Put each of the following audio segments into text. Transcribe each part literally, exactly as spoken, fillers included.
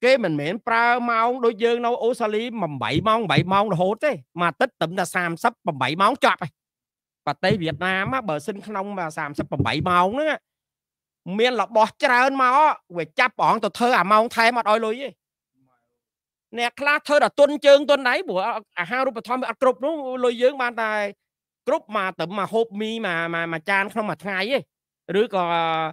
Cái mình miễn pra mong đối dương nó ố xa lý mầm bảy mong bảy mong là hốt ấy. Mà tích tụm là xàm sắp mầm bảy mong chọp ấy. Và Tây Việt Nam á, bờ sinh không mà xàm sắp mầm bảy mong nữa. Miễn là bọt ra hơn máu. Về chắp bọn tôi thơ à mong thay mặt ôi lùi ấy. Nè khá thơ là tuân chương tuân đấy. Bữa à hao rút bà thoi mà cục nó lùi dương bàn tài. Cục mà tụm mà hộp mi mà mà mà chan không mà thay ấy. Rồi còn...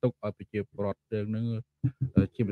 tục ở phía chiều bọt đường nữa chiều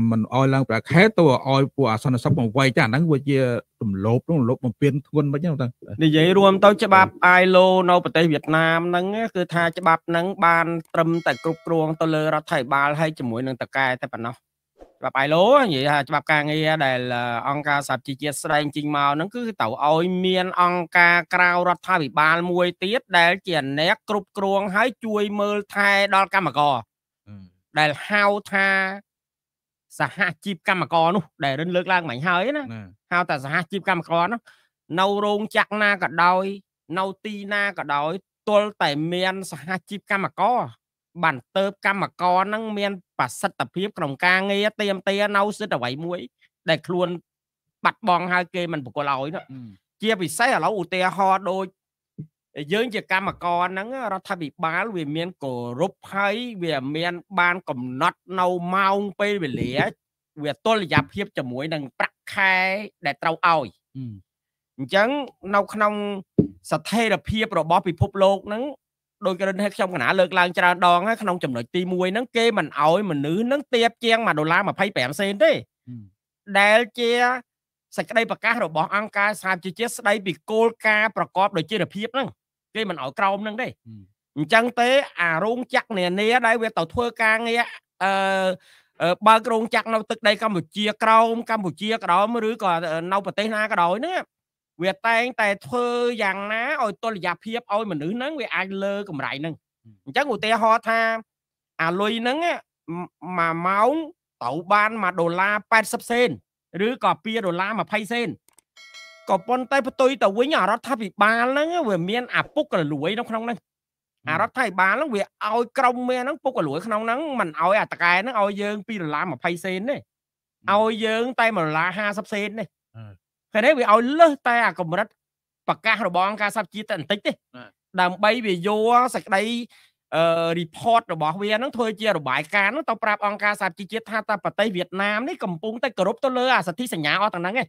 mình oi lang bạc hết tôi oi của sân sắp còn quay chả nắng vừa chia tùm lốp đúng lốp một viên quân với nhau ta như vậy luôn tao cho bạp ai lô nâu tại Việt Nam nắng cứ tha cho bạp nắng ban trâm tại cục ruộng tôi lơ ra thầy ba hay cho mũi nâng tập cài tại bạn nào bạp ai lố vậy ha cho bạp ca nghe đây là ông ca sạp chi chia sang chinh màu nó cứ tàu oi miên ông ca cao ra thầy ba muối tiết để chuyển nét cục ruộng hãy chui mơ thay đo ca mà gò đây hao tha sa ha chip cam mà con để đến lượt lang mảnh hơi nó hao ta sa ha chip cam mà con nó nâu rong chắc na cả đôi nâu ti na cả đôi tôi tại miền sa ha chip cam mà con bản tơ cam mà con năng miền và sắt tập hiệp đồng ca nghe tiêm tia nâu sứt ở bảy muối để luôn bật bong hai kê mình buộc lòi đó chia vì say ở lẩu u tia ho đôi dưới chiếc cam mà con nắng nó thay bị bá về miền cổ rúp hay về miền ban cầm nát nâu mau pe về lẻ về tôi là giáp hiệp cho mũi đằng bắc khai để trâu oi chẳng nâu không sạch thay là hiệp rồi bỏ bị phục lột nắng đôi cái đơn hết trong cái nã lợn lang cho đòn á không chầm nổi ti muối nắng kê mình oi mình nữ nắng tiệp chiang mà đồ la mà phay bẻm sen đấy đèo chia sạch đây bạc cá rồi bỏ ăn cá xàm chi chết đây bị cô ca bạc cọp rồi chia được hiệp nắng cái mình ở crom nâng đấy chẳng thế à rung chắc nè nè đây về tàu thua ca nghe ba rung chắc nâu tức đây Campuchia crom Campuchia cái đó mới rưới còn nâu bờ tây na cái đó nữa về tay tay thưa vàng ná ôi tôi là giáp hiệp ôi mình nữ nắng về ai lơ cầm lại nâng chẳng ngồi te ho tha à lui nắng mà máu tàu ban mà đô la pan sấp sen rưới còn pia đô la mà phay sen có bọn tay tôi tàu với nhỏ đó thay bị bán nó về miền à púc là lúi nó không năng à đó thay bán nó về ao còng miền nó púc là lúi không năng mình ao à tài nó ao dương pi là mà phay sen đấy ao dương tay mà là ha sắp sen đấy cái đấy vì ao lơ tay à còn một đất bạc ca rồi bọn ca sắp chia tận tích đấy làm bay về vô sạch đây report rồi bỏ về nó thôi chia rồi bài ca nó tao prap ông ca sắp chia chia tha ta Tây Việt Nam đấy cầm bung tay cờ rốt tôi lơ à sạch thi sạch nhà ao thằng nắng ấy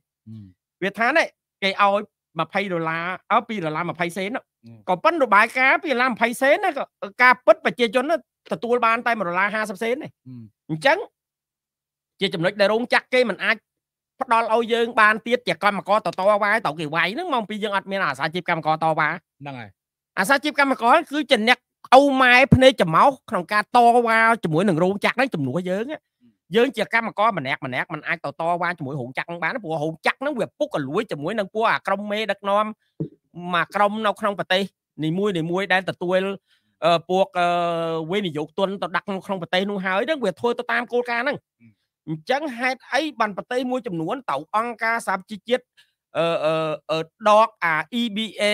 Việt Thái này cái ao mà pay đô la áo pi đô la mà pay sen đó còn bắn đồ bài cá pi làm pay sen đó cá bứt và chia cho nó thật tua ban tay mà đô la ha sắp sen này chấn chia chấm lịch để rung chắc cái mình ai bắt đo ôi dương ban tiết chè con mà co tàu to quá tàu kỳ quái nó mong pi dương ăn miếng à sa chip cam co to quá à sa chip cam mà có cứ trình nhạc âu mai pne chấm máu còn cá to quá chấm mũi đừng rung chắc đấy chấm mũi dương á dương chè cam mà có mình nẹt mình nẹt mình ai tàu to qua cho mũi hụn chắc bán nó bùa hụn chắc nó việc bút còn lũi cho mũi nâng bùa à còng mê đất non mà còng nâu không phải tây nỉ muôi nỉ muôi đang tạt tuôi buộc quê nỉ dục tuần tạt đặt không phải tây nuôi hái đó việc thôi tao tam cô ca nâng chẳng hai ấy bàn phải tây muôi chấm nuối tàu ăn ca sạp chi chết ở đọt à e bê a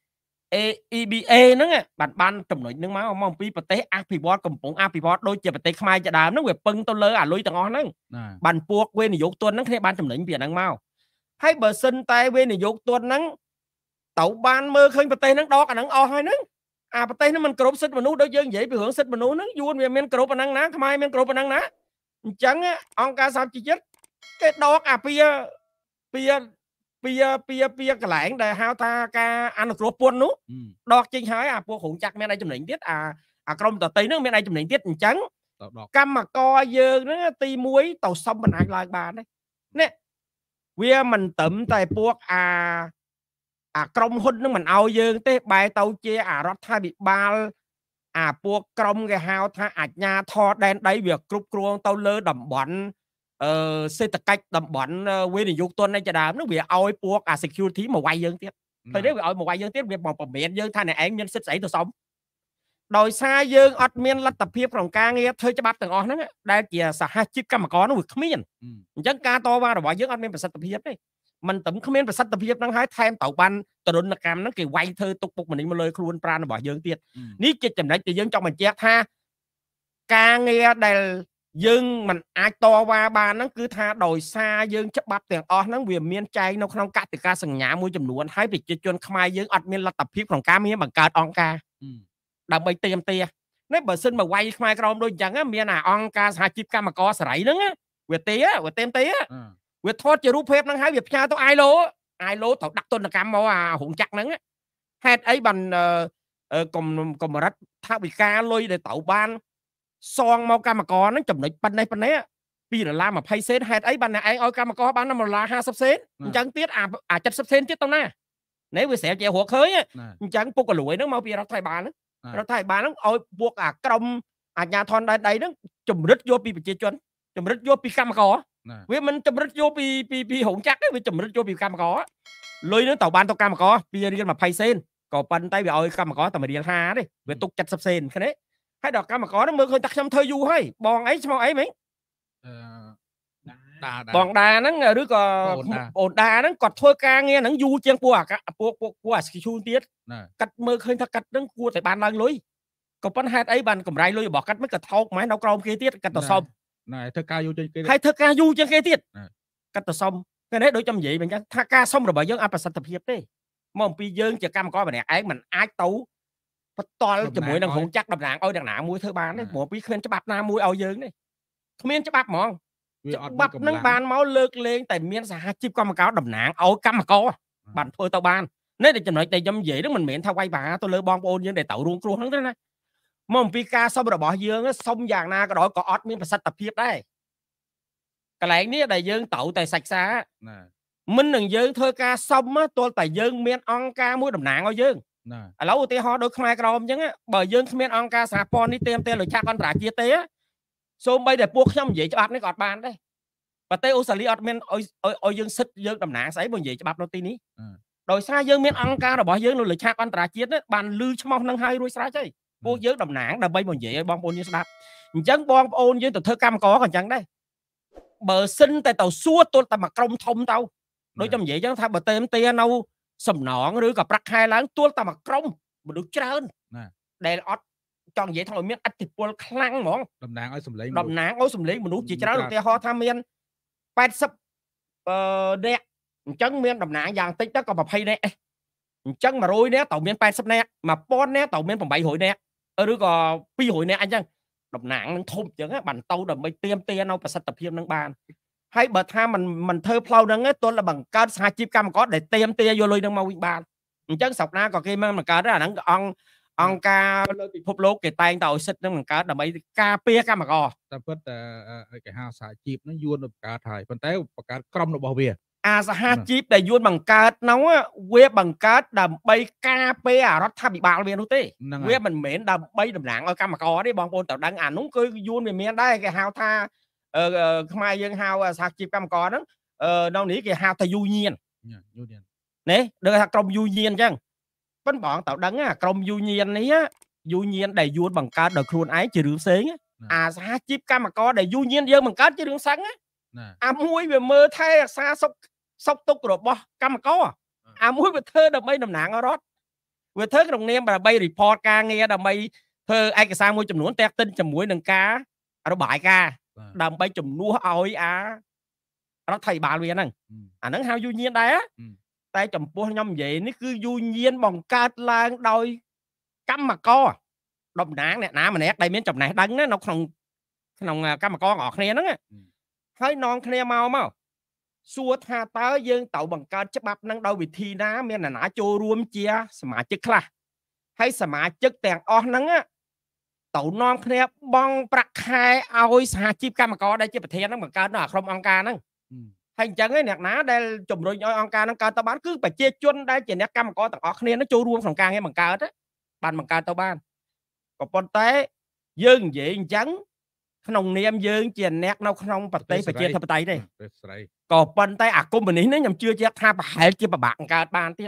อี บี เอ ហ្នឹង បាន ចំណុច ហ្នឹង មក មក ពី ប្រទេស អភិវឌ្ឍ កំពុង អភិវឌ្ឍ ដូច ជា ប្រទេស ខ្មែរ ជា ដើម ហ្នឹង វា ពឹង ទៅ លើ អា លុយ ទាំង អស់ ហ្នឹង បាន ពួក វេ នយោបាយ ទុន ហ្នឹង គ្នា បាន ចំណេញ ពី អា ហ្នឹង មក ហើយ បើ សិន តែ វេ នយោបាយ ទុន ហ្នឹង ទៅ បាន មើល ឃើញ ប្រទេស ហ្នឹង ដក អា ហ្នឹង អស់ ហើយ ហ្នឹង អា ប្រទេស ហ្នឹង មិន គ្រប់ សិទ្ធិ មនុស្ស ដូច យើង និយាយ ពី រឿង សិទ្ធិ មនុស្ស ហ្នឹង យួន វា មាន គ្រប់ អា ហ្នឹង ណា ខ្មែរ មាន គ្រប់ អា ហ្នឹង ណា អញ្ចឹង អង្គ ការ សហ ជីវិត គេ ដក អា ពី ពី ពីពីពីពីកន្លែងដែលហៅថាការអនុគ្រោះពន្ធនោះដកចេញហើយអាពួកក្រុមតន្ត្រីនឹងមានឯកចំណេញទៀតអាអាក្រុមតន្ត្រីនឹងមានឯកចំណេញទៀតអញ្ចឹង សេដ្ឋកិច្ចតំបន់វេនយុគទុនឯកដើមនោះវាឲ្យពួកអា security មកវាយយើងទៀតទៅទេវាឲ្យមកវាយយើងទៀតវាបងប្រមាថយើងថាអ្នកឯងមានសិទ្ធិស្អីទៅសុំដោយសារយើងអត់មានលទ្ធភាពក្នុងការងារធ្វើច្បាប់ទាំងអស់ហ្នឹងដែលជាសហជីពកម្មករនោះវាគ្មានអញ្ចឹងការតវ៉ារបស់យើងអត់មានប្រសិទ្ធភាពទេມັນទំគ្មានប្រសិទ្ធភាពហ្នឹងហើយថែមទៅបានទរណកម្មហ្នឹងគេវាយធ្វើទុកបុកម្នេញមកលើខ្លួនប្រាណរបស់យើងទៀតនេះជាចំណុចដែលយើងចង់បញ្ជាក់ថា ការងារដែលយើងមិនអាចតវ៉ាបានហ្នឹងគឺថាដោយសារយើងច្បាប់ទាំងអស់ហ្នឹងវាមានចែងនៅក្នុងកតិកាសញ្ញាមួយចំនួនហើយប្រជាជនខ្មែរយើងអត់មានលទ្ធភាពក្នុងការមានបង្កើតអង្គការដើម្បីតែមទេនេះបើសិនមកវាយខ្មែរក្រមដូចអញ្ចឹងមានអាអង្គការសហជីពកម្មករសេរីហ្នឹងវាទេវាតែមទេវាធត់ជារូបភាពហ្នឹងហើយវាផ្ញើទៅ សองមកកម្មករហ្នឹងចំណុចប៉ុណ្ណេះប៉ុណ្ណេះពីដុល្លារ ហើយដល់កម្មករនោះមើលឃើញតែខ្ញុំធ្វើយូរហើយបងអីឈ្មោះអីហ្មងបងដាហ្នឹងឬក៏បងដាហ្នឹងគាត់ធ្វើការងារហ្នឹងយូរជាងពួកពួកអា បតល់ជាមួយនឹងហងចាក់តំណាងឲ្យតំណាងមួយធ្វើបានទេព្រោះពីគ្មានច្បាប់ណាមួយឲ្យយើងទេគ្មានច្បាប់ហ្មងច្បាប់នឹងបានមកលើកលែងតែមានសហជីពកម្មករតំណាងឲ្យកម្មករបានធ្វើទៅបាននេះជាចំណុចដែលខ្ញុំនិយាយហ្នឹងមិនមែនថាវាយបារទៅលើបងប្អូនយើងដែលទៅរួមគ្រោះហ្នឹងទេណាមកពីការសុំរបស់យើងសុំយ៉ាងណាក៏ដោយក៏អត់មានប្រសិទ្ធភាពដែរកន្លែងនេះដែលយើងទៅតែសិក្សា ឥឡូវ ឧទាហរណ៍ ដូច ខ្មែរ ក្រម អញ្ចឹង បើ យើង គ្មាន អង្គ ការ សហព័ន្ធ នេះ ទាម តែ លុយ ឆាក អន្តរជាតិ ទេ សូម្បី តែ ពួក ខ្ញុំ និយាយ ច្បាប់ នេះ ក៏ អត់ បាន ដែរ ប្រទេស អូស្ត្រាលី អត់ មាន ឲ្យ ឲ្យ យើង សិទ្ធិ យើង តំណាង ស្អី បើ និយាយ ច្បាប់ នៅ ទី នេះ ដោយ សារ យើង មាន អង្គ ការ របស់ យើង នៅ លើ ឆាក អន្តរជាតិ នេះ បាន លឺ ឈ្មោះ នឹង ហើយ រួច ស្រេច ហើយ ពួក យើង តំណាង ដើម្បី មក និយាយ ឲ្យ បង ប្អូន យើង ស្ដាប់ អញ្ចឹង បង ប្អូន យើង ទៅ ធ្វើ កម្មករ ក៏ អញ្ចឹង ដែរ បើ សិន តែ ទៅ សួរ ទល់ តែ មក ក្រុម ធំ ទៅ ដូច ខ្ញុំ និយាយ អញ្ចឹង ថា បើ តែ តែ នៅ សំណងឬក៏ប្រាក់ខែឡើងទួលតែមកក្រុមមនុស្សច្រើនដែលអត់ចង់និយាយថាមានអតិពលខ្លាំងហ្មងតំណាងឲ្យសម្លេងតំណាងឲ្យសម្លេងមនុស្សជាច្រើនឧទាហរណ៍ថាមាន 80 នាក់អញ្ចឹងមានតំណាងយ៉ាងតិចទៅក៏20នាក់អញ្ចឹង100នាក់ទៅមាន80នាក់1000នាក់ទៅមាន800នាក់ឬក៏200នាក់អញ្ចឹងតំណាងនឹងធំអញ្ចឹងបានទៅដើម្បីទៀមទានៅប្រសិទ្ធភាពនឹងបាន ហើយបើថាมันมันធ្វើផ្លូវហ្នឹងទៅបង្កើតសហជីពកម្មករដែលเต็มទាយកលុយហ្នឹងមកវិញបានអញ្ចឹងស្រុកណាក៏គេមកបង្កើតអាហ្នឹងអង្គអង្គការលើពិភពលោកគេតែងតែឲ្យសិទ្ធិហ្នឹងបង្កើតដើម្បីការពារកម្មករតែពិតអើឯកហៅសហជីពដែលយួនបង្កើតហ្នឹងវាបង្កើតដើម្បីការពាររដ្ឋាភិបាលវានោះទេវាមិនមែនដើម្បីតំណាងឲ្យកម្មករទេបងប្អូនត្រូវដឹងអានោះគឺយួនវាមានដែរគេហៅថា เอ่อខ្មែរយើងហៅសហជីពកម្មករហ្នឹង នៅនេះគេហៅថា union ណែដឹងថាក្រុម union អញ្ចឹងប៉ុន្តែបងត្រូវដឹងអាក្រុម union នេះ union ដែលយួនបង្កើតដោយខ្លួនឯងជារឿងផ្សេងអាសហជីពកម្មករដែលយួនយើងបង្កើតជារឿងសឹងអាមួយវាមើលថែរក្សាសុខទុក្ខរបស់កម្មករអាមួយវាធ្វើដើម្បីតំណាងរដ្ឋអាមួយវាធ្វើដើម្បីតំណាងឲ្យរដ្ឋ Với thớ cái đồng niên bà bay report ca nghe đầm bay thơ ai cái sao mua chùm nuối tét tinh chùm muối nâng cá à nó bại ca đầm bay chùm nuối oi á nó thầy bà liền nè à nó hao du nhiên đấy tay chùm búa nhom vậy nó cứ du nhiên bằng ca lang đôi cắm mà co đồng nát nè nã mà nét đây miếng chùm này đắng nó không không cắm mà co ngọt nghe nó thấy non khe mau mau xua tha tớ dân tàu bằng ca chấp bắp năng đâu bị thi ná miền là nã chô ruom chia mà chất là hay mà chất tiền o nắng á tàu non khe bong bạc hai ao xa chip ca mà có đây chứ bị thi nó bằng ca nó không ăn ca năng thành chẳng ấy nẹt ná đây chùm rồi ăn ca nó ca tao bán cứ phải chia chuôn đây chỉ nẹt ca mà có tàu o khe nó chô ruom phòng ca nghe bằng ca đấy bàn bằng ca tao ban còn con té dân dễ trắng nông niêm dương chèn nét nấu không bật tay phải chèn thập tay đây còn bên tay à cũng mình nếu nhầm chưa chép tha bà hãy chép bà bạn ca ban tiếp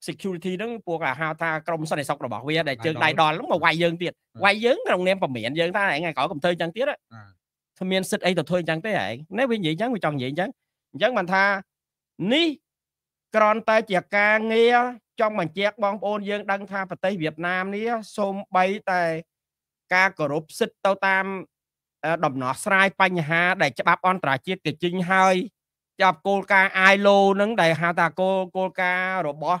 security nó buộc là hao tha công sau này xong rồi bỏ về để chơi đại đòn lắm mà quay dương tiền quay dướng trong em phòng miệng dương ta này ngày có cầm thơi chẳng tiếc đấy thâm niên xịt ấy thôi chẳng thế này nếu bên vậy chẳng người chồng vậy chẳng chẳng mình tha ní còn tay chẹt ca nghe trong mình chẹt bom ôn dương đăng tha và tây Việt Nam ní xôm bay tay ca group xịt tao tam đầm nọ sai panh hà để chấp on trả chiết kịch chính hơi chập cô ca ai lô nắng đầy hà ta cô cô ca rồi bỏ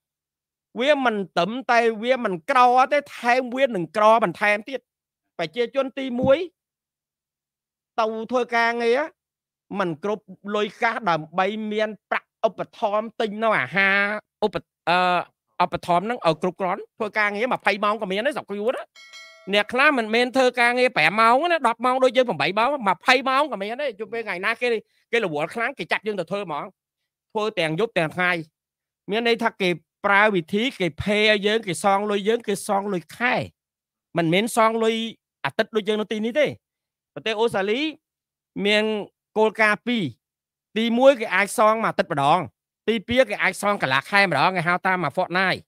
bia mình tẩm tay bia mình cò tới thêm bia đừng cò mình thêm tiết phải chia chôn ti muối tàu thôi ca nghe á mình cột lôi cá đầm bay miên bạc optom tinh nó à ha op optom nó ở cột rón thôi ca nghe mà phay máu của miên nó dọc cái uốn á nè khá mình men thơ ca nghe bẻ máu nó đọp máu đôi chân còn bảy máu mà phay máu của miên đấy chụp về ngày na cái cái là buổi sáng cái chặt dương từ thơ mỏ thôi tiền giúp tiền hai miền đây thắc kịp pra vị trí kịp phe dướng kịp son lôi dướng kịp son lôi khai mình miền son lôi à tết lôi dướng nó tin như thế và tây ô xà lý miền cột cà pi ti muối cái ai son mà tết mà đòn ti pía cái ai son cả là khai mà đó ngày hao ta mà phọt nai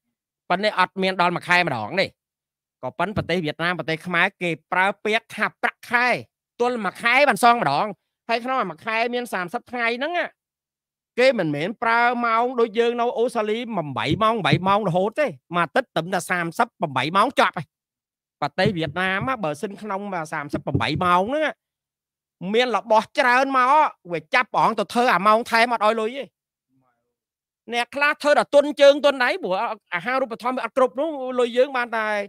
vấn đề ọt miền đòn mà khai mà đòn này có vấn và tây Việt Nam và tây khmer kịp pra pía thạp pra khai tôi mà khai bàn son mà đòn hay nó mà khai miền sàm sắp khai nắng á cái mình miễn pra mong đôi dương nấu ô xà lý mầm bảy mong bảy mong là hốt đấy mà tích tụm là sàm sắp mầm bảy mong chọt này và tây Việt Nam á bờ sinh không mà sàm sắp mầm bảy mong nữa miền là bọt ra hơn máu về chắp bọn tụi thơ à mong thay mà đôi lối nè class thơ là tuân chương tuân đấy bữa à hao rồi thôi mà group nó lôi dương ban tài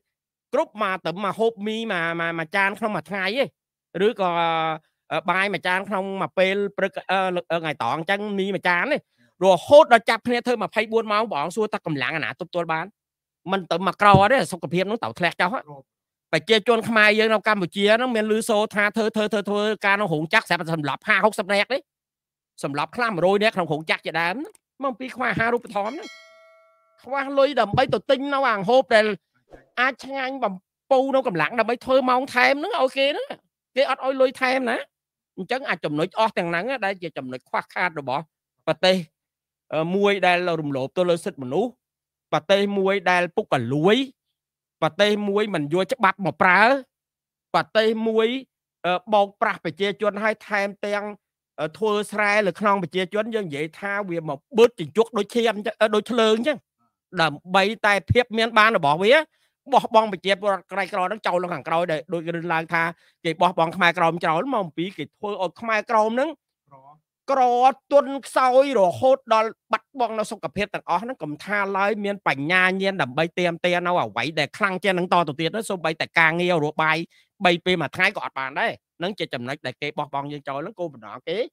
group mà tụm mà hộp mi mà mà mà chan không mà thay ấy rứa còn bài mà chán không mà pel ngày tọn chân mi mà chán này rồi hốt nó chặt này thôi mà phay buôn máu bọn xua ta cầm lạng nã tụt tôi bán mình tự mà cò đấy xong cặp hiệp nó tạo thẹt cháu hết phải chơi chôn mai dân đâu Campuchia nó miền lư xô tha thơ thơ thơ thơ ca nó hỗn chắc sẽ sầm lọp ha hốc sầm nẹt đấy sầm lọp khlam mà đôi nẹt không hỗn chắc vậy đám mong pi khoa ha rúp thóm khoa lôi đầm bay tụt tinh nó hàng hộp này ai chăng anh bằng pu nó cầm lạng đầm bay thơ mong thêm nó ok đó cái ót ôi lôi thêm nè chấn à chùm nổi o thằng nắng đây giờ chùm nổi khoác khát rồi bỏ và tê muối đây là rùng lộp tôi lên xịt mình nú và tê muối đây bút cả lúi và tê muối mình vô chắc bắp một prá và tê muối bột prá phải chia chuyên hai thêm tiền thua sai lực non phải chia chuyên dân vậy tha về một bớt chỉ chuột đôi chim đôi lươn chứ là bay tay phép miên ban là bỏ vía bỏ bong bị chẹp cái cò nó trâu nó hàng còi để đôi cái lang tha cái bỏ bong khai còi trâu nó mong pí cái thôi ở khai còi nó cò tuôn sôi rồi hốt đòn bắt bong nó xong cặp hết tận ó nó cầm tha lái miên bảnh nha nhiên đầm bay tem te nó à quậy để khăng che nắng to tụt tiệt nó xong bay tại càng nghèo rồi bay bay pe mà thái gọt bàn đấy nó chơi chầm nách đại kê bong bong dương trời nó cô mình nọ kế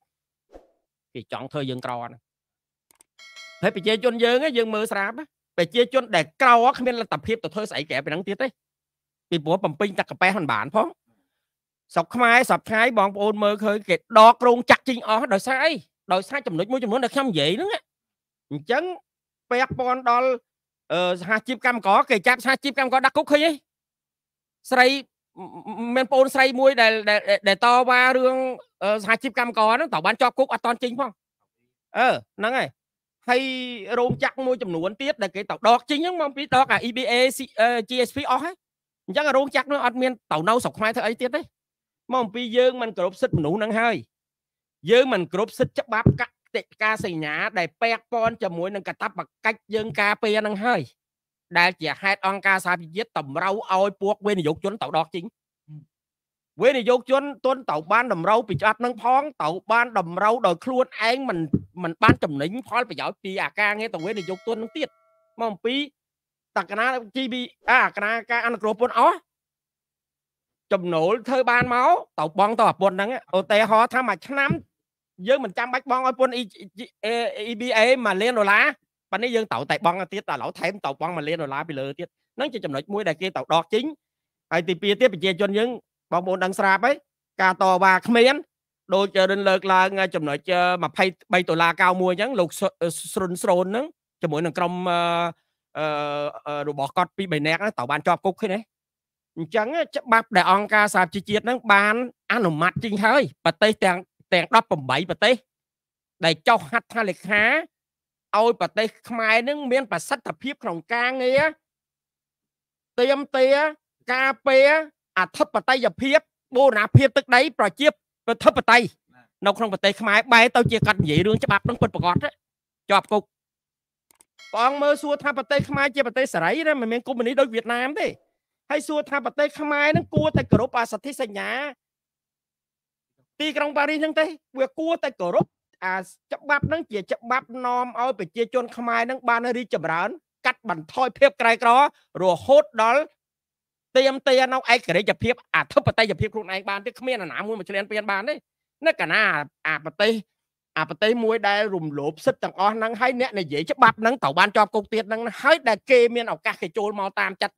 thì chọn thời dương tròn thấy bị chơi chôn dương ấy dương mưa sáp á bị chơi chôn đại cao á không biết là tập hiệp tập thơ sải kẻ bị nắng tiết đấy bị búa bầm pin tắc cà pe hoàn bản phóng sọc mai sọc thái bong ôn mưa khơi kẹt đo rung chặt chinh ó đòi sai đòi sai chầm nách mũi chầm mũi được không vậy nữa chấn pe pon đo hai chim cam có kề chắp hai chim cam có đắc cúc khi ấy say men pon say muối để để để to ba đường hai chim cam có nó tàu bán cho cúc toàn chính không ờ nắng này hay rôm chắc muối chầm nụ tiếp là cái tàu đọt chính nhưng mong biết đó cả e bê a giê ét pê hết chắc là rôm chắc nó admin tàu nâu sọc mai thôi ấy tiết đấy mong pi dương mình cột xích nụ nắng hơi dương mình cột xích chấp bắp cắtติดกาสิงหาได้แปะปอนจมูกนั่งกระตับปากกาเยื่อกาเปียนั่งเฮ้ยได้เจียให้องกาสาพิจิตต่ำเราเอาพวกเวนยกจนเต่าดอกจริงเวนยกจนต้นเต่าบ้านดำเราปิดอัดนั่งพ้องเต่าบ้านดำเราโดยคล้วนเองมันมันบ้านจำหนิงพ้องไปย้อยปีอากาเงี้ยต่างเวนยกต้นนั่งตีดมองปีตักกระนาจีบีอ่ากระนาการอันกรอบปนอ๋อจมโหนเธอบ้านเมาเต่าบองต่อปนนั่งโอเตหอทำมาชั้นน้ำdương mình chăm bách bong ở quân e bê a mà lên rồi lá, bạn ấy dương tàu tại bong tiết là lão thêm tàu bong mà lên rồi lá bị lừa tiết, nó chỉ chậm nói mũi đại kia tàu đọt chính, ai thì pia tiết bị che cho những bong bồn đang sạp ấy, cà to và khmien, đôi chờ đến lượt là ngay chậm nói chờ mà bay bay tàu la cao mua nhắn lục sồn sồn nắng, cho mỗi lần trong đồ bỏ cọt bị bầy nẹt tàu ban cho cục thế này. Chẳng bắp đại ông ca sạp chi tiết nắng ban ăn ở mặt chính hơi, và tây tàngแต่รอบผมใบประเทศในเจ้าหัตถาเลขาเอาประเทศขมายนึงเมียนปัสสัตพิบของกลางเงี้ยเตรียมเตะกาเปะอัฐประเทศอย่าเพียบโบนาเพียบตึกได้ปล่อยเจี๊ยบประเทศประเทศนอกของประเทศขมายใบเต้าเจี๊ยกันใหญ่เรื่องฉบับต้องเป็นประกอบนะจอบกุกปองเมื่อสัวท่าประเทศขมายเจี๊ยประเทศสไลด์นะมันเมียนกูมันนี่โดยเวียดนามดิให้สัวท่าประเทศขมายนั่งกลัวแต่กระโดดปัสสัตที่สัญญาตีกรงปารีทั้งเต้เวกัวแต่กรุ๊ปอ่าจับบับนั่งเจียจับบับนอมเอาไปเจียจนขมายนั่งบานรีจับร้านกัดบันทอยเพียบไกลกรอรัวโคตรดอลเตรียมเตียนเอาไอ้กระไรจับเพียบอาทับปะเตยจับเพียบครูนายบานที่เขมีนหนามวยมาเฉลียนเปลี่ยนบานได้นั่นกันนะอาปะเตยอาปะเตยมวยได้รุมหลบซึดต่างอ้อนนั่งให้เนี่ยในเจียจับบับนั่งเต่าบานจอบกงเตียนนั่งให้ได้เกมีนเอากาเขยโจลมาตามจัด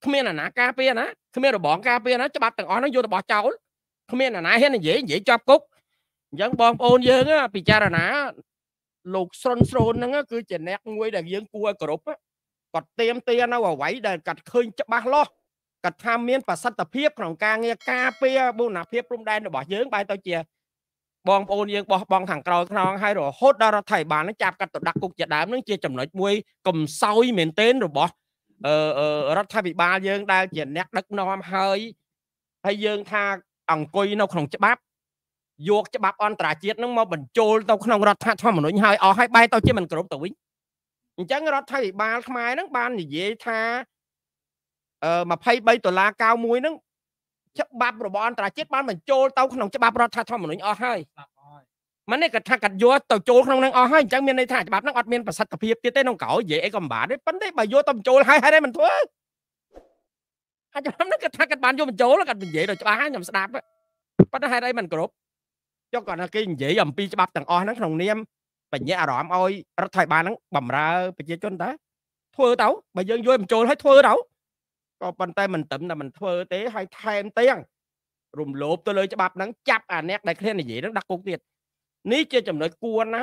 เขมีนหนากาเปียนะเขมีนเราบอกกาเปียนะจับบับต่างอ้อนนั่งโยนบ่อเจ้าkhông biết là nãy hết là dễ dễ cho cúc dân bom ôn dân á bị cha là nã lục son son nó cứ chèn nét nguôi đàn dân cua cột á cột tiêm tia nó vào quẩy đàn cật khơi chấp ba lo cật tham miên và sát tập hiệp còn ca nghe ca pe bu nạp hiệp rung đen rồi bỏ dướng bay tao chè bom ôn dân bom bom thằng còi thằng hai rồi hốt đó thầy bà nó chạp cật đặt cục chè đám nó chia chầm nói muôi cầm soi miền tên rồi bỏ ờ ờ rất thay bị ba dân đang chèn nét đất non hơi hay dân thaอังกุยเราขนมจะบับโยกจะบับอันตรายเจี๊ยดน้องมาบรรจุเราขนมรัฐธรรมนุนให้เอาให้ใบเราเจี๊ยมันกระโดดตัววิ่งจังรัฐไทยบาลขมายนักบาลนี่เยธาเอ่อมาไพ่ใบตัวลากาวมวยนักจะบับระบอันตรายเจี๊ยดบ้านบรรจุเราขนมจะบับรัฐธรรมนุนเอาให้มันนี่กระทากัดโยกตัวโจขนมนั่งเอาให้จังเมียนในทางจะบับนักอัดเมียนประสัตกระเพียบเตี้ยเต้น้องเก๋าเยกอมบาได้ปั้นได้ใบโยกตัวโจให้ให้ได้มันทั่วอาจจะทำนักกระทากระบาลโยมโจแล้วกันเป็นเยอะเลยจะบ้าอย่างสตาร์ปปัจจัยได้มันกรบย้อนก่อนนะกินเยอะอย่างปีจะบับต่างอ้อนั่งขนมเนียมเป็นเยอะอร่อยอ้อยรัฐไทยบาลนั่งบ่มราเป็นเยอะจนตาทั่วเต้าบางยังโยมโจให้ทั่วเต้าก็ปัจจัยมันติ่มแต่มันทั่วเต้ให้แทนเตี้ยงรุมโลบตัวเลยจะบับนั่งจับอ่านแนกได้แค่ไหนเยอะนั่งดักกุ้งเตี้ยนี่เจ้าจำเลยกลัวนะ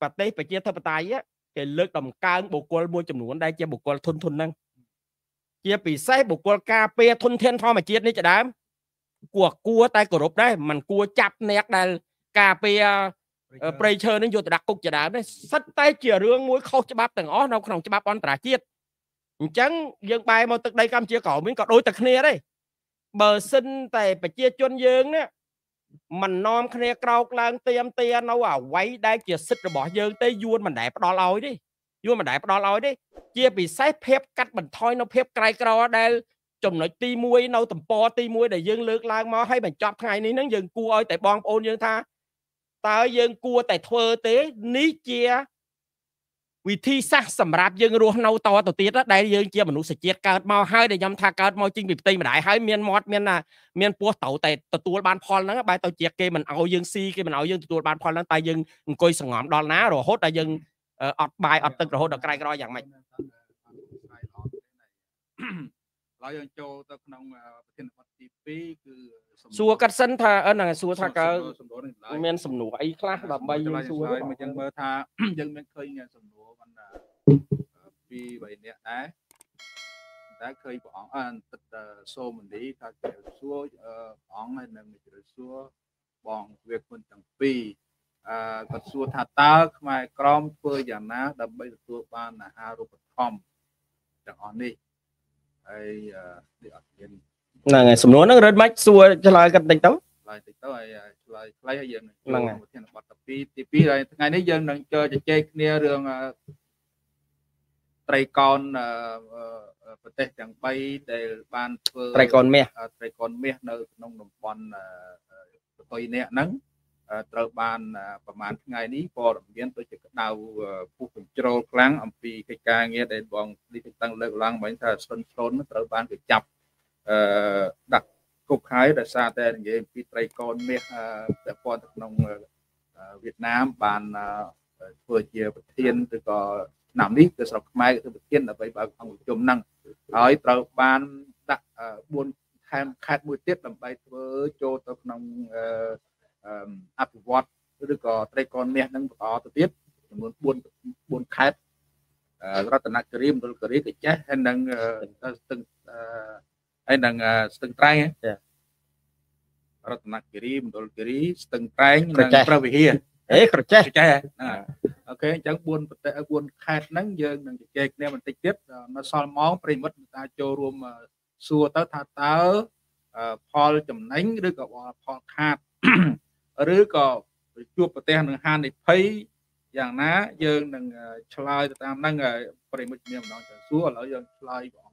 ปัจจัยเป็นเยอะเท่าปัจจัยอ่ะเกิดเลิกดมกลางบุกกวนมวยจำนวนได้เจ้าบุกกวนทนทนนั่งเจี๊ยบปีไซบุกกลกาเปียทนเทนทอมาเจี๊ยบนี่จะได้กลัวกลัวตายกรบได้มันกลัวจับแนกได้กาเปียเปรย์เชิญนั่งอยู่แต่ดักกุกจะได้ได้สัตว์ตายเจี๋ยเรื่องมวยเขาจะบับแต่งอ้อเราขนมจะบับอันตรายเจี๊ยบจังยังไปมาตึกได้กำเจี๊ยก่อมิ้นก็โดยตึกเนี่ยได้เบอร์ซินแต่ไปเจี๊ยจนเยิงเนี่ยมันนอนเนี่ยเกลากลางเตียมเตียนเอาอ่ะไว้ได้เจี๊ยสิทธิ์ระบอกเยิงเตยยวนมันแดดปลอลอยดิยวนมันแดดปลอลอยดิเจี๊ยปีไซเพ็บกัดบันทอยเราเพ็บไกลกรอได้จมหน่อยตีมวยเราต่ำปอตีมวยได้ยืนเลือกลางมาให้มันจับไงนี่นั่งยืนกลัวแต่บองโอนยืนท่าตายืนกลัวแต่เธอเต้นี้เจี๊ย วิธีสร้างสำรับยังรู้นเอาต่อตัวตีรัดได้ยังเจียมนุษย์เจียการมาให้ได้ยำทาการมาจริงบิบตีมาได้ให้เมียนมอดเมียนน่ะเมียนปัวเต่าแต่ตัวบานพรนั้นก็ไปตัวเจียเกมันเอายังซีเกมันเอายังตัวบานพรนั้นตายยังกอยสงอมดอนน้าหรอฮดแต่ยังอดบายอดตึงหรอฮดแต่ไกลรอยอย่างไม่เรายังโจตะขนมประเทศวัตถิปีคือสัวกัดสันทาเออหนังสัวทากาเมียนสมนุไอ้คลาแบบใบสัวมันยังเบอร์ทายังไม่เคยเงินสมนุมันปีใบเนี้ยนะแต่เคยบอกอ่านตัดโซมันดีทาเกี่ยวสัวอ่องให้มันมีเกี่ยวสัวบองเวียกคนตั้งปีกัดสัวทาตาขึ้นมากรอมเพื่ออย่างนะดับใบตัวบ้านนะฮารุปทอมจากอ่อนนี่là ngày sầm nối nó rất mát xua cho lại gặp tình tấu lại tình tấu lại lại lấy dân là ngày bắt tập pi pi rồi ngày đấy dân đang chơi chơi kia đường trai con vật thể chẳng bay để ban trai con mẹ trai con mẹ nơi nông nông con tôi nè nắng tàu banประมาณngàyนี้พอเรียนตัวจะดาวผู้คนโจรครั้งอัมพีกิจการเงี้ยได้บองดิจิตัลเลิกล้างเหมือนถ้าชนชนตาวบ้านก็จับดักกุ๊กไข่แต่ซาแต่เงี้ยพี่ไตรกรเมฆแต่พอทางนองเวียดนามบานเพื่อเจียบเทียนตัวก็หนามนี้ตัวสอบไม้ตัวเทียนเอาไปบางของจมนั่งไอ้ตาวบ้านดักบุญแคมแคดบุญเทียนลำไปเพื่อโจทางนองอัพวอตหรือก็ไตรกรเมียนั่งต่อตัวทิพย์จำนวนบุญบุญแคทรัตนกรีมตัวกรีก็แจ๊ให้นั่งตึงให้นั่งตึงไตรรัตนกรีมตัวกรีตึงไตรนั่งพระวิเฮเอ๊ะกระแจ๊กแจ๊โอเคจังบุญแต่บุญแคทนั่งเยอะนั่งแจ๊กเนี่ยมันติดทิพย์มาซ้อนมองปริมัดตาโจรวมสัวเต้าท่าเต้าพอจำนั่งหรือก็พอขาดหรือก็ชั่วประเทศหนึ่งฮันในไพ่อย่างน้าเยิงหนึ่งชลายตามนั่งไงปริมุขเนี่ยมันนอนจะซัวแล้วเยิงชลายของ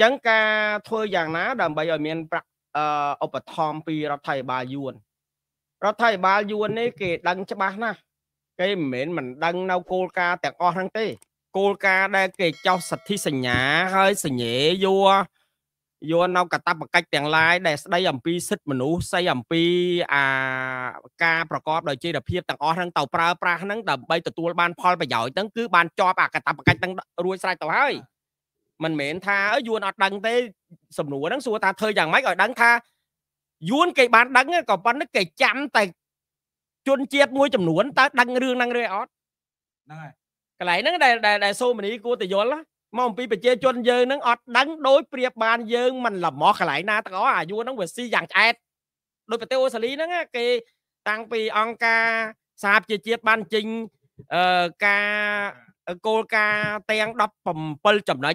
จังกาเธออย่างน้าดำบ่ายเมียนปรักอุปทอมปีรับไทยบ่าวยวนรับไทยบ่าวยวนนี่เกิดดังฉบับนะเกิดเหม็นมันดังนาวโกลกาแต่ออทั้งตีโกลกาได้เกิดเจ้าสัตว์ที่สัญญาเฮ้ยสัญญายัวโยนเอากระตับกระไก่แต่งลายแต่ได้ยำปีซิดมนุษย์ใส่ยำปีอ่ากาประกอบโดยเจดเพียบต่างอ้อทั้งเต่าปลาปลาทั้งดับใบตัวตัวบานพอลไปหย่อยตั้งคือบานจอปากกระตับกระไก่ตั้งรวยใส่เต่าเฮ้ยมันเหม็นท่าโยนเอาดังเต้สมหนูดังสัวตาเธออย่างไม้ก่อยดังท่าโยนไก่บานดังก่อนปั้นนักไก่จำแต่จนเจี๊ยบมวยจำหนูตาดังเรื่องดังเรื่องอ้อไก่นั่งได้ได้ได้โซมันนี้กูแต่โยนละมองปีไปเจอจนเยิงนั่งอดดังโดยเปรียบบานเยิงมันหลับหมอขลายนาตะก้ออายุนั่งเวทซีอย่างแอดโดยประเทศออสเตรเลียนั่งเกตังปีองกาสาบเจียเจียบานจริงเอ่อกาโกกาเตียงดับผมเปิลจำเลย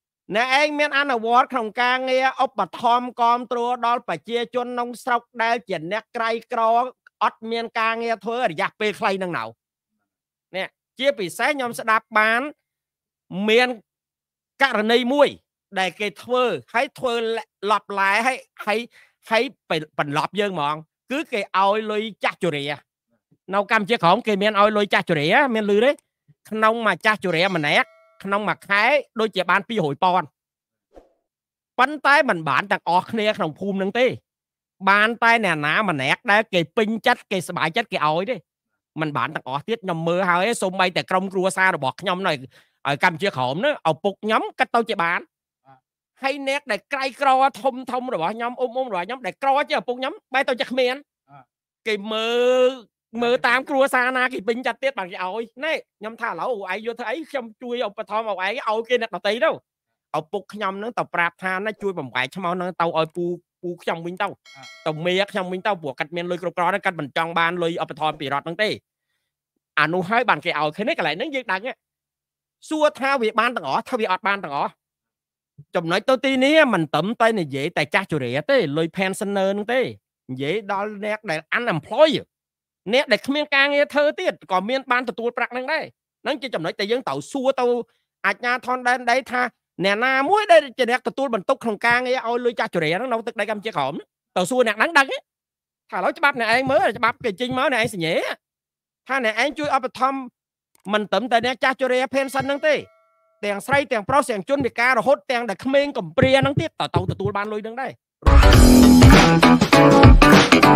เนี่ยเองเมียนอันอวอร์ดของกลางเนี่ยเอาปะทอมกอมตัวดอลปะเจียจนน้องสกได้เจียนเนี่ยไกลกรออดเมียนกลางเนี่ยเธออยากไปใครนั่งเหนาเนี่ยเจียปีแซ่ยอมสดับบ้านเมียนกรณีมวยได้เกยเธอให้เธอหลับไหลให้ให้ให้ไปปั่นหลับยืนมองคือเกยเอาเลยจักจุเรียนเอากำเจียของเกยเมียนเอาเลยจักจุเรียเมียนลือได้ Nông mà cha chủ rẻ mình nè, nông mà khái đôi trẻ bán pi hồi pon. Bánh tay mình bán tặng ọt nè không phun nâng tí. Bán tay nè ná mà nét đấy kì pin chất kì bãi chất kì ổi đi. Mình bán tặng ọt tiết nhầm mưa hơi xung bay tại trong rua xa rồi bọt nhầm này ở cầm chia khổm nữa, ở phục nhóm cách tao trẻ bán. Hay nét để cây cro thông thông rồi bỏ nhóm ôm ôm rồi nhóm để cro chứ ở phục nhóm bay tao chắc miền. Kì mơ mơ tám cua xa na kì pin chặt tiết bằng cái ổi này nhóm thả lẩu ấy vô thấy không chui ông bà thom ông ấy cái ổi kia nè tao tí đâu. Ở phục nhóm nó tao prap tha nó chui bằng quậy cho mau nó tao ổi pu pu trong mình tao tao mía trong mình tao buộc cắt miền lôi cro cro nó cắt mình trong ban lôi ông bà thom bị rọt nó tí. À nu hơi bằng cái ổi khi nấy cái lại nó dứt đằng á. Xua thao bị ban tao ngõ thao bị ọt ban tao ngõ. Chồng nói tôi tí ní mình tẩm tay này dễ tại cha chủ rẻ tí lôi pensioner nó tí. Dễ đó nét để unemployed nét để miền ca nghe thơ tiết còn miền ban tụi tôi bạc năng đây năng chỉ chồng nói tại dân tàu xua tàu à nhà thon đây đấy tha nè na muối đây chỉ nét tụi tôi mình túc không ca nghe ôi lôi cha chủ rẻ nó nấu tức đây cầm chiếc hổm tàu xua nét nắng đắng ấy thà lối cho bắp này anh mới cho bắp kỳ chinh mới này anh sẽ nhẽ tha này anh chui up thăm mình tẩm tay nét cha chủ rẻ pension năng tí tiền say tiền pro tiền chun bị ca rồi hốt tiền để miền cầm bia năng tiết tàu tàu tụi tôi ban lôi năng đây. We'll be right back.